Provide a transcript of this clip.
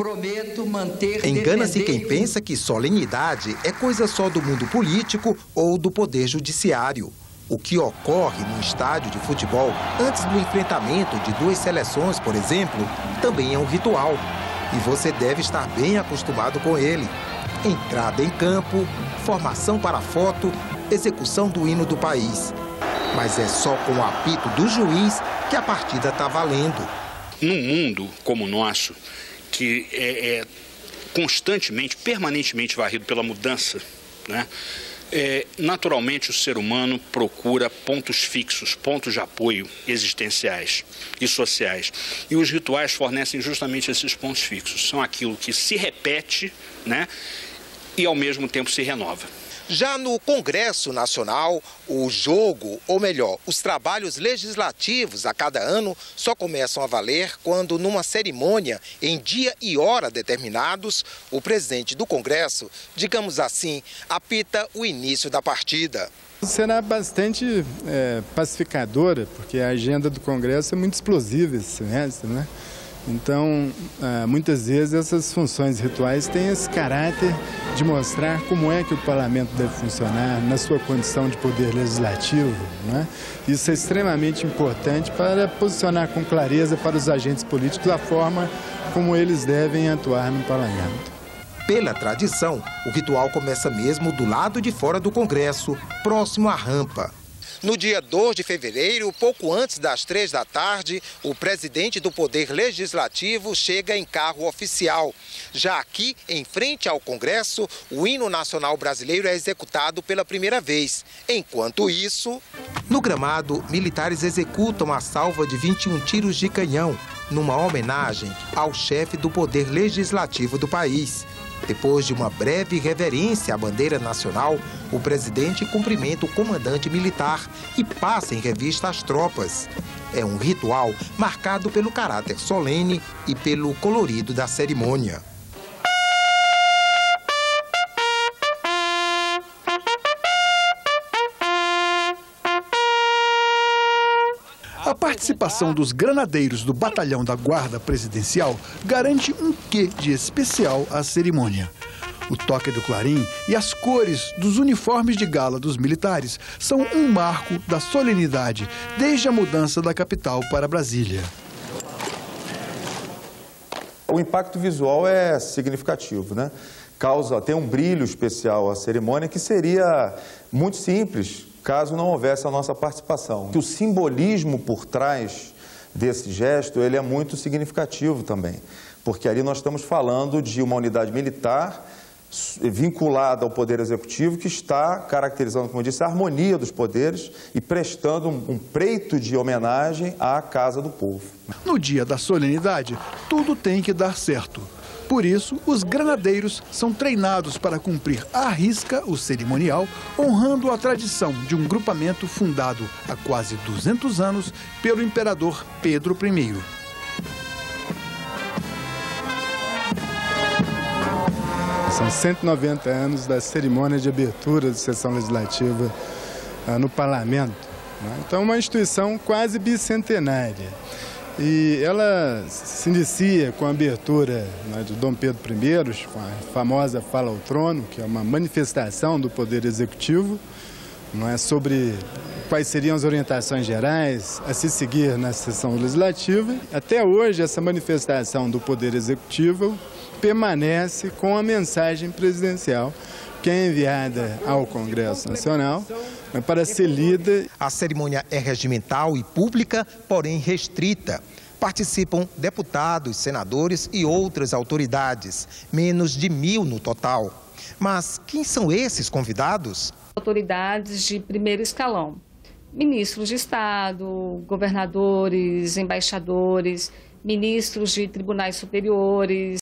Prometo manter... Engana-se quem pensa que solenidade é coisa só do mundo político ou do poder judiciário. O que ocorre num estádio de futebol antes do enfrentamento de duas seleções, por exemplo, também é um ritual. E você deve estar bem acostumado com ele. Entrada em campo, formação para foto, execução do hino do país. Mas é só com o apito do juiz que a partida está valendo. Num mundo como o nosso, que é constantemente, permanentemente varrido pela mudança, né? Naturalmente o ser humano procura pontos fixos, pontos de apoio existenciais e sociais. E os rituais fornecem justamente esses pontos fixos. São aquilo que se repete, né? E ao mesmo tempo se renova. Já no Congresso Nacional, o jogo, ou melhor, os trabalhos legislativos a cada ano só começam a valer quando, numa cerimônia, em dia e hora determinados, o presidente do Congresso, digamos assim, apita o início da partida. Será bastante pacificadora, porque a agenda do Congresso é muito explosiva esse semestre, né? Então, muitas vezes essas funções rituais têm esse caráter de mostrar como é que o parlamento deve funcionar na sua condição de poder legislativo, né? Isso é extremamente importante para posicionar com clareza para os agentes políticos a forma como eles devem atuar no parlamento. Pela tradição, o ritual começa mesmo do lado de fora do Congresso, próximo à rampa. No dia 2 de fevereiro, pouco antes das 3 da tarde, o presidente do Poder Legislativo chega em carro oficial. Já aqui, em frente ao Congresso, o hino nacional brasileiro é executado pela primeira vez. Enquanto isso... No gramado, militares executam a salva de 21 tiros de canhão, numa homenagem ao chefe do Poder Legislativo do país. Depois de uma breve reverência à bandeira nacional, o presidente cumprimenta o comandante militar e passa em revista às tropas. É um ritual marcado pelo caráter solene e pelo colorido da cerimônia. A participação dos granadeiros do Batalhão da Guarda Presidencial garante um quê de especial à cerimônia. O toque do clarim e as cores dos uniformes de gala dos militares são um marco da solenidade desde a mudança da capital para Brasília. O impacto visual é significativo, né? Causa, tem um brilho especial à cerimônia que seria muito simples caso não houvesse a nossa participação. O simbolismo por trás desse gesto, ele é muito significativo também, porque ali nós estamos falando de uma unidade militar vinculada ao Poder Executivo que está caracterizando, como eu disse, a harmonia dos poderes e prestando um preito de homenagem à Casa do Povo. No dia da solenidade, tudo tem que dar certo. Por isso, os granadeiros são treinados para cumprir à risca o cerimonial, honrando a tradição de um grupamento fundado há quase 200 anos pelo imperador Pedro I. São 190 anos da cerimônia de abertura de sessão legislativa no parlamento, né? Então, uma instituição quase bicentenária. E ela se inicia com a abertura, né, de Dom Pedro I, com a famosa Fala ao Trono, que é uma manifestação do Poder Executivo, não é, sobre quais seriam as orientações gerais a se seguir na sessão legislativa. Até hoje, essa manifestação do Poder Executivo permanece com a mensagem presidencial, que é enviada ao Congresso Nacional para ser lida. A cerimônia é regimental e pública, porém restrita. Participam deputados, senadores e outras autoridades, menos de 1000 no total. Mas quem são esses convidados? Autoridades de primeiro escalão, ministros de Estado, governadores, embaixadores, ministros de tribunais superiores.